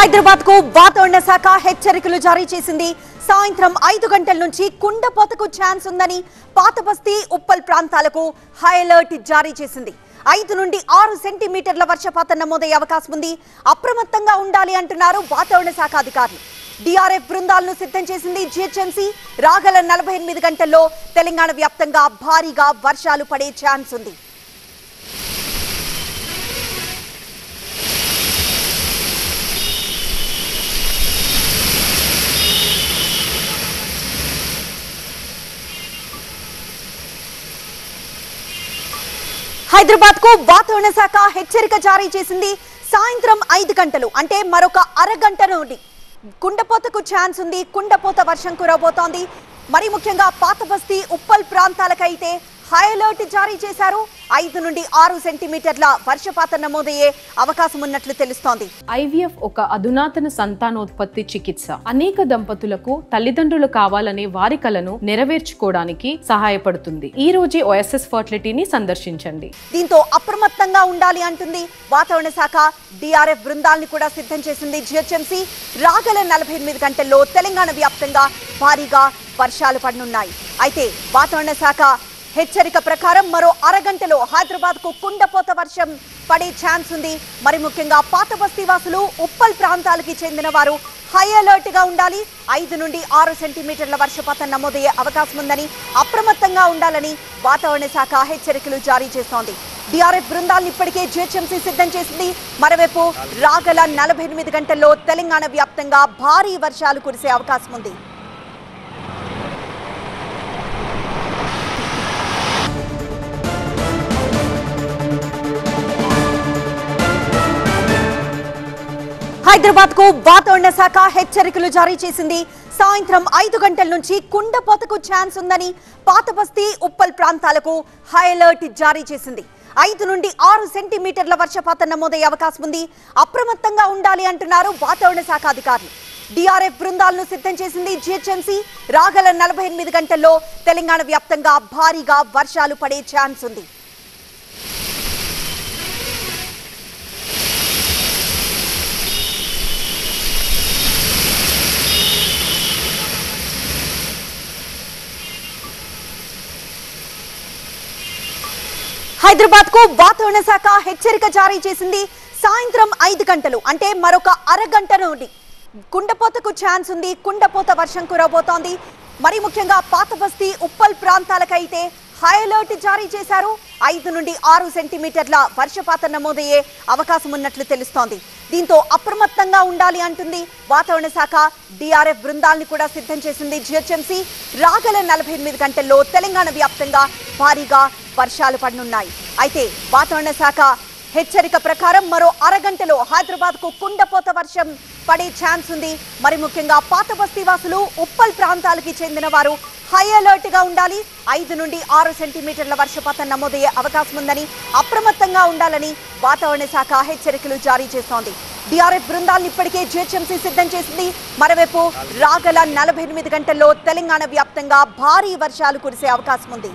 హైదరాబాద్ కు వాతావరణ శాఖ హెచ్చరికలు జారీ చేసింది. సాయంత్రం 5 గంటల నుంచి కుండపోతకు ఛాన్స్ ఉందని పాతబస్తీ, ఉప్పల్ ప్రాంతాలకు హై అలర్ట్ జారీ చేసింది. 5 నుండి 6 సెంటీమీటర్ల వర్షపాతం నమోదయ్యే అవకాశం ఉంది. అప్రమత్తంగా ఉండాలి అంటున్నారు వాతావరణ శాఖ అధికారులు. డిఆర్ఎఫ్ బృందాలను సిద్ధం చేసింది జీహెచ్ఎంసీ. రాగల 48 గంటల్లో తెలంగాణ వ్యాప్తంగా భారీగా వర్షాలు పడే ఛాన్స్ ఉంది. హైదరాబాద్ కు వాతావరణ శాఖ హెచ్చరిక జారీ చేసింది. సాయంత్రం 5 గంటలు అంటే మరొక అరగంట నుండి కుండపోతకు ఛాన్స్ ఉంది. కుండపోత వర్షం కురబోతోంది. మరి ముఖ్యంగా పాతబస్తీ, ఉప్పల్ ప్రాంతాలకైతే హై అలర్ట్ జారీ చేశారు. 5 నుండి 6 సెంటీమీటర్ల వర్షపాతం నమోదయ్యే అవకాశం ఉన్నట్లు తెలుస్తోంది. ఐవీఎఫ్ ఒక అధునాతన సంతానోత్పత్తి చికిత్స. అనేక దంపతులకు తల్లిదండ్రులు కావాలనే వారి కలను నెరవేర్చుకోవడానికి సహాయపడుతుంది. ఈ రోజు ఓఎస్ఎస్ ఫర్టిలిటీని సందర్శించండి. దీంతో అప్రమత్తంగా ఉండాలి అంటుంది వాతావరణ శాఖ. డిఆర్ఎఫ్ బృందాలను కూడా సిద్ధం చేసింది జీహెచ్ఎంసీ. రాగల 48 గంటల్లో తెలంగాణ వ్యాప్తంగా భారీగా వర్షాలు పడనున్నాయి. అయితే వాతావరణ శాఖ హెచ్చరిక ప్రకారం మరో అరగంటలో హైదరాబాద్ కు కుండపోత వర్షం పడే ఛాన్స్ ఉంది. మరి ముఖ్యంగా పాతబస్తీ వాసులు, ఉప్పల్ ప్రాంతాలకి చెందిన వారు హై అలర్ట్ గా ఉండాలి. 5 నుండి 6 సెంటీమీటర్ల వర్షపాతం నమోదయ్యే అవకాశం ఉందని అప్రమత్తంగా ఉండాలని వాతావరణ శాఖ హెచ్చరికలు జారీ చేస్తోంది. డిఆర్ఎఫ్ బృందాలను ఇప్పటికే జీహెచ్ఎంసీ సిద్ధం చేసింది. మరోవైపు రాగల 48 గంటల్లో తెలంగాణ వ్యాప్తంగా భారీ వర్షాలు కురిసే అవకాశం ఉంది. హైదరాబాద్ కు వాతావరణ శాఖ హెచ్చరికలు జారీ చేసింది. సాయంత్రం 5 గంటల నుంచి కుండపోతకు ఛాన్స్ ఉందని పాతబస్తీ, ఉప్పల్ ప్రాంతాలకు హై అలర్ట్ జారీ చేసింది. 5 నుండి 6 సెంటీమీటర్ల వర్షపాతం నమోదయ్యే అవకాశం ఉంది. అప్రమత్తంగా ఉండాలి అంటున్నారు వాతావరణ శాఖ అధికారులు. డిఆర్ఎఫ్ బృందాలను సిద్ధం చేసింది జీహెచ్ఎంసీ. రాగల 48 గంటల్లో తెలంగాణ వ్యాప్తంగా భారీగా వర్షాలు పడే ఛాన్స్ ఉంది. హైదరాబాద్ కు వాతావరణ శాఖ హెచ్చరిక జారీ చేసింది. సాయంత్రం 5 గంటలు అంటే మరొక అరగంట నుండి కుండపోతకు ఛాన్స్ ఉంది. కుండపోత వర్షం కురబోతోంది. మరి ముఖ్యంగా పాతబస్తీ, ఉప్పల్ ప్రాంతాలకైతే హై అలర్ట్ జారీ చేశారు. 5 నుండి 6 సెంటీమీటర్ల వర్షపాతం నమోదయ్యే అవకాశం ఉన్నట్లు తెలుస్తోంది. దీంతో అప్రమత్తంగా ఉండాలి అంటుంది వాతావరణ శాఖ. డిఆర్ఎఫ్ బృందాలను కూడా సిద్ధం చేసింది జీహెచ్ఎంసీ. రాగల 48 గంటల్లో తెలంగాణ వ్యాప్తంగా భారీగా వర్షాలు పడనున్నాయి. అయితే వాతావరణ శాఖ హెచ్చరిక ప్రకారం మరో అరగంటలో హైదరాబాద్ కు కుండపోత వర్షం పడే ఛాన్స్ ఉంది. మరి ముఖ్యంగా పాతబస్తీ వాసులు, ఉప్పల్ ప్రాంతాలకి చెందిన వారు హై అలర్ట్ గా ఉండాలి. 5 నుండి 6 సెంటీమీటర్ల వర్షపాతం నమోదయ్యే అవకాశం ఉందని అప్రమత్తంగా ఉండాలని వాతావరణ శాఖ హెచ్చరికలు జారీ చేస్తోంది. డిఆర్ఎఫ్ బృందాలను ఇప్పటికే జీహెచ్ఎంసీ సిద్ధం చేసింది. మరోవైపు రాగల 48 గంటల్లో తెలంగాణ వ్యాప్తంగా భారీ వర్షాలు కురిసే అవకాశం ఉంది.